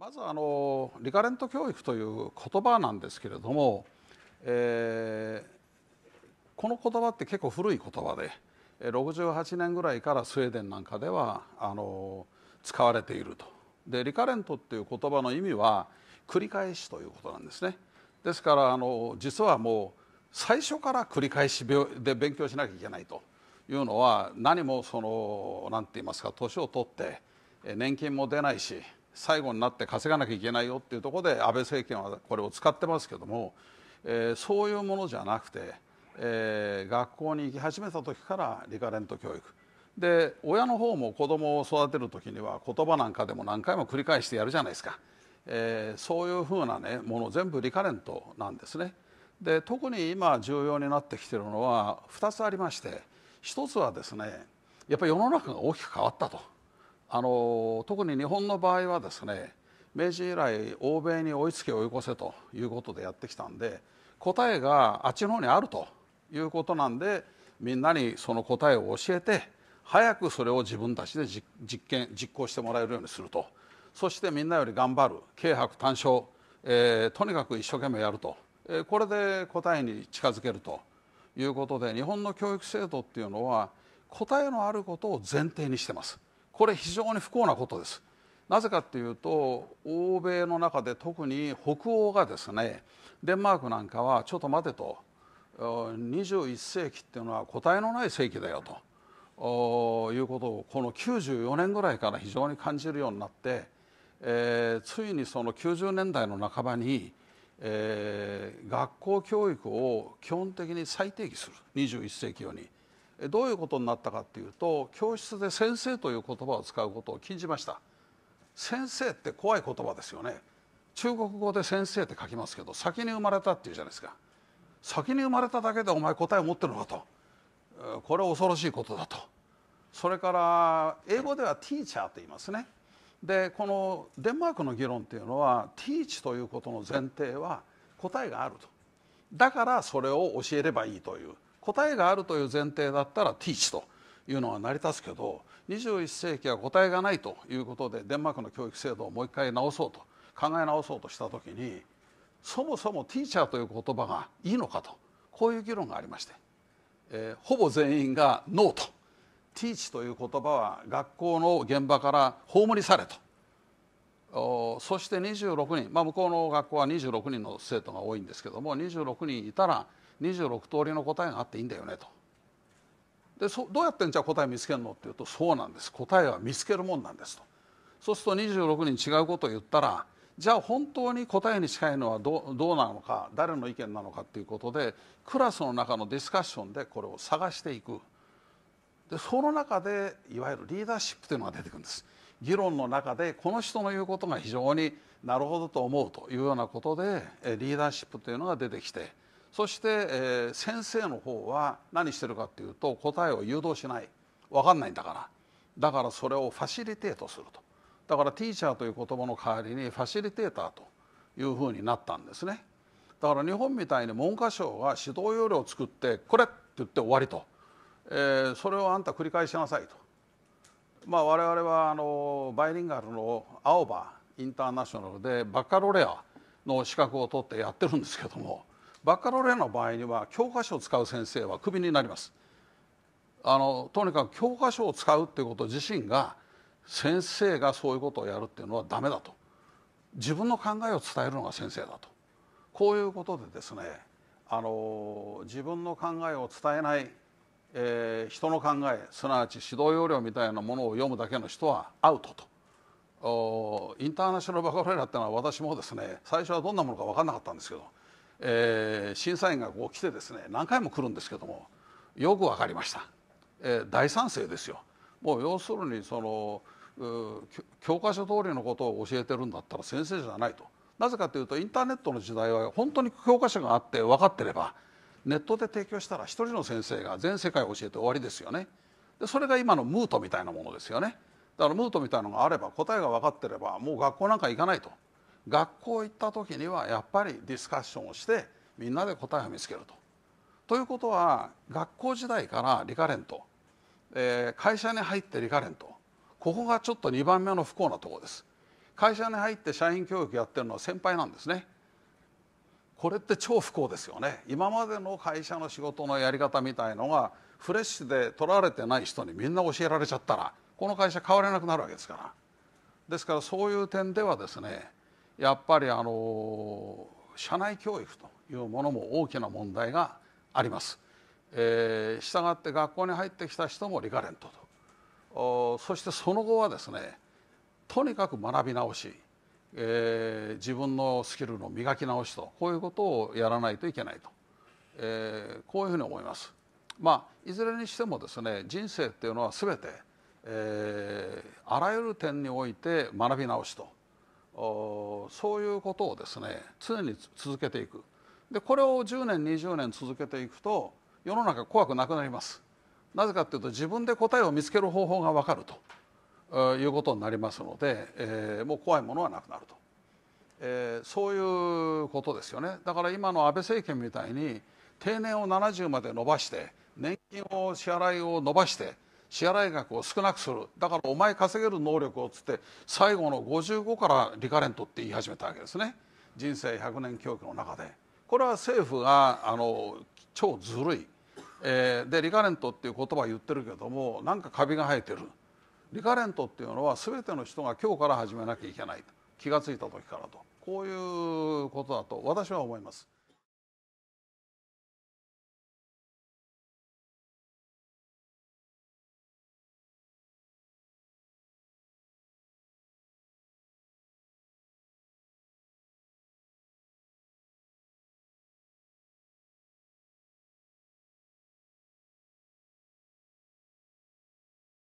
まずリカレント教育という言葉なんですけれども、この言葉って結構古い言葉で68年ぐらいからスウェーデンなんかでは使われていると。でリカレントっていう言葉の意味は繰り返しということなんですね。ですから実はもう最初から繰り返しで勉強しなきゃいけないというのは、何も何て言いますか、年を取って年金も出ないし最後になって稼がなきゃいけないよっていうところで安倍政権はこれを使ってますけども、そういうものじゃなくて、学校に行き始めた時からリカレント教育で、親の方も子供を育てる時には言葉なんかでも何回も繰り返してやるじゃないですか。そういうふうな、ね、もの全部リカレントなんですね。で特に今重要になってきているのは2つありまして、1つはですね、やっぱり世の中が大きく変わったと。特に日本の場合はですね、明治以来欧米に追いつけ追い越せということでやってきたんで、答えがあっちの方にあるということなんで、みんなにその答えを教えて早くそれを自分たちで実行してもらえるようにすると。そしてみんなより頑張る、軽薄短小、とにかく一生懸命やると、これで答えに近づけるということで、日本の教育制度っていうのは答えのあることを前提にしてます。これ非常に不幸なことです。なぜかっていうと、欧米の中で特に北欧がですね、デンマークなんかはちょっと待てと、21世紀っていうのは答えのない世紀だよということをこの94年ぐらいから非常に感じるようになって、ついにその90年代の半ばに、学校教育を基本的に再定義する、21世紀より。どういうことになったかっていうと、教室で先生という言葉を使うことを禁じました。先生って怖い言葉ですよね。中国語で先生って書きますけど、先に生まれたっていうじゃないですか。先に生まれただけでお前答えを持ってるのかと、これは恐ろしいことだと。それから英語ではティーチャーと言いますね。でこのデンマークの議論っていうのは、ティーチということの前提は答えがあると、だからそれを教えればいいという、答えがあるという前提だったらティーチというのは成り立つけど、21世紀は答えがないということでデンマークの教育制度をもう一回直そうと考え直そうとした時に、そもそもティーチャーという言葉がいいのかと、こういう議論がありまして、ほぼ全員がノーと、ティーチという言葉は学校の現場から葬り去れと。そして26人、まあ、向こうの学校は26人の生徒が多いんですけども、26人いたら26通りの答えがあっていいんだよねと。でどうやってじゃあ答え見つけるのっていうと、そうなんです、答えは見つけるもんなんですと。そうすると26人違うことを言ったら、じゃあ本当に答えに近いのはどうなのか、誰の意見なのかということで、クラスの中のディスカッションでこれを探していく。でその中でいわゆるリーダーシップというのが出てくるんです。議論の中でこの人の言うことが非常になるほどと思うというようなことで、リーダーシップというのが出てきて、そして、先生の方は何してるかっていうと、答えを誘導しない、分かんないんだから、だからそれをファシリテートすると。だからティーチャーという言葉の代わりにファシリテーターというふうになったんですね。だから日本みたいに文科省が指導要領を作ってこれって言って終わりと、それをあんた繰り返しなさいと。まあ我々はバイリンガルの青葉インターナショナルでバカロレアの資格を取ってやってるんですけども、バカロレアの場合には教科書を使う先生はクビになります。とにかく教科書を使うっていうこと自身が、先生がそういうことをやるっていうのはダメだと、自分の考えを伝えるのが先生だと、こういうことでですね、自分の考えを伝えない、人の考え、すなわち指導要領みたいなものを読むだけの人はアウトと。インターナショナルバカロレアっていうのは、私もですね最初はどんなものか分からなかったんですけど、審査員がこう来てですね、何回も来るんですけども、よく分かりました。大賛成ですよ。もう要するに教科書通りのことを教えてるんだったら先生じゃないと。なぜかというと、インターネットの時代は本当に教科書があって分かってれば、ネットで提供したら一人の先生が全世界を教えて終わりですよね。でそれが今のムートみたいなものですよね。だからムートみたいなのがあれば、答えが分かってればもう学校なんか行かないと。学校行った時にはやっぱりディスカッションをしてみんなで答えを見つけると。ということは、学校時代からリカレント、会社に入ってリカレント、ここがちょっと2番目の不幸なところです。会社に入って社員教育やってるのは先輩なんですね。これって超不幸ですよね。今までの会社の仕事のやり方みたいのがフレッシュで取られてない人にみんな教えられちゃったら、この会社変われなくなるわけですから。ですからそういう点ではですね、やっぱり社内教育というものも大きな問題があります。したがって学校に入ってきた人もリカレントと、そしてその後はですね、とにかく学び直し、自分のスキルの磨き直しと、こういうことをやらないといけないと、こういうふうに思います。まあいずれにしてもですね、人生っていうのは全て、あらゆる点において学び直しと、そういうことをですね常に続けていく。でこれを10年20年続けていくと世の中怖くなくなります。なぜかっていうと、自分で答えを見つける方法が分かるということになりますので、もう怖いものはなくなると、そういうことですよね。だから今の安倍政権みたいに定年を70まで延ばして、年金を支払いを延ばして支払い額を少なくする、だからお前稼げる能力をつって最後の55からリカレントって言い始めたわけですね、人生100年教育の中で。これは政府が超ずるい、でリカレントっていう言葉は言ってるけども、なんかカビが生えてる。リカレントっていうのは全ての人が今日から始めなきゃいけない、気がついた時からと、こういうことだと私は思います。